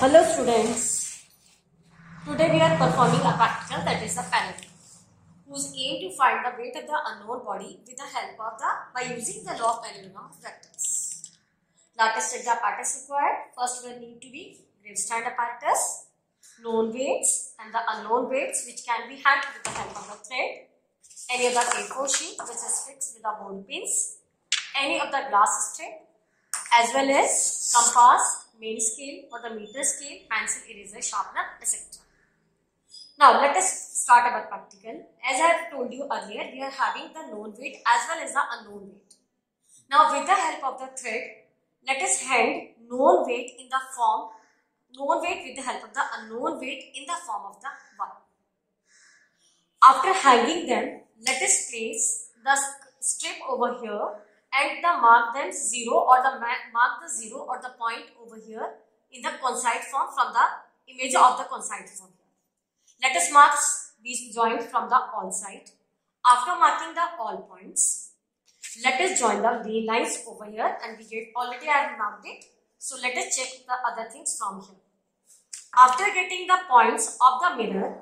Hello students, today we are performing a practical, that is a penalty, whose aim to find the weight of the unknown body with the help of by using the law of parallelogram of vectors. Let us check the apparatus required. First will need to be grandstand apparatus, known weights and the unknown weights which can be handled with the help of the thread, any other A4 sheet which is fixed with the ball pins, any of the glass strip, as well as compass, main scale or the meter scale, pencil, eraser, sharpener, etc. Now let us start our practical. As I have told you earlier, we are having the known weight as well as the unknown weight. Now with the help of the thread, let us hand known weight with the help of the unknown weight in the form of the 1. After hanging them, let us place the strip over here and mark the zero or the point over here in the coincide form from the image of the coincide form. Let us mark these joints from the all side. After marking the all points, let us join the V lines over here, and we get already I have marked it. So let us check the other things from here. After getting the points of the mirror,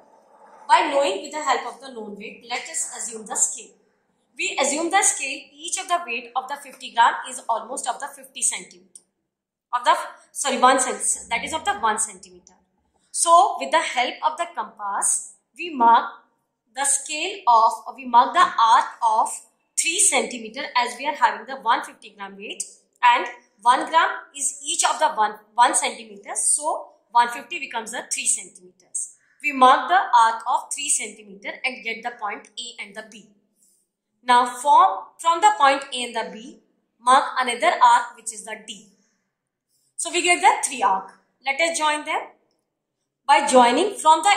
by knowing with the help of the known weight, let us assume the scale. We assume the scale, each of the weight of the 50 gram is almost of the 1 centimeter. So with the help of the compass, we mark the scale of, or we mark the arc of 3 centimeter as we are having the 150 gram weight, and 1 gram is each of the 1 centimeter. So 150 becomes the 3 centimeters. We mark the arc of 3 centimeter and get the point A and the B. Now from the point A and the B, mark another arc which is the D. So we get the 3 arc. Let us join them. By joining from the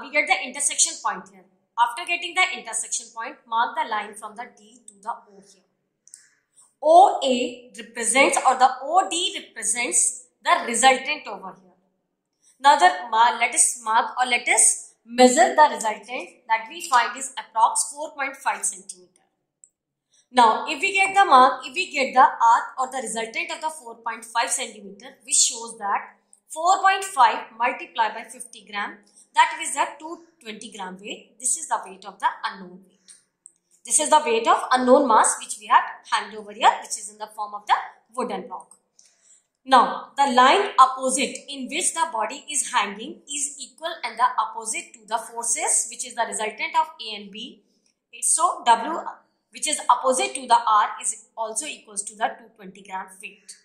we get the intersection point here. After getting the intersection point, mark the line from the D to the O here. OA represents, or the OD represents the resultant over here. Now let us mark, or let us measure the resultant that we find is approx 4.5 centimeter. Now, if we get the arc or the resultant of the 4.5 centimeter, which shows that 4.5 multiplied by 50 gram, that is the 220 gram weight. This is the weight of the unknown weight. This is the weight of unknown mass which we have handed over here, which is in the form of the wooden block. Now, the line opposite in which the body is hanging is equal and the opposite to the forces, which is the resultant of A and B. So, W, which is opposite to the R, is also equals to the 220 gram weight.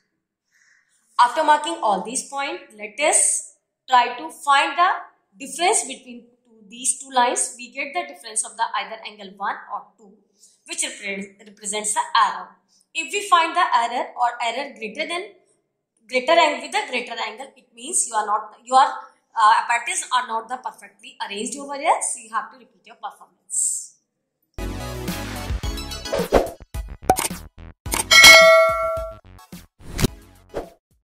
After marking all these points, let us try to find the difference between these two lines. We get the difference of the either angle 1 or 2, which represents the error. If we find the error or error greater than with a greater angle, it means your apparatus are not perfectly arranged over here, so you have to repeat your performance.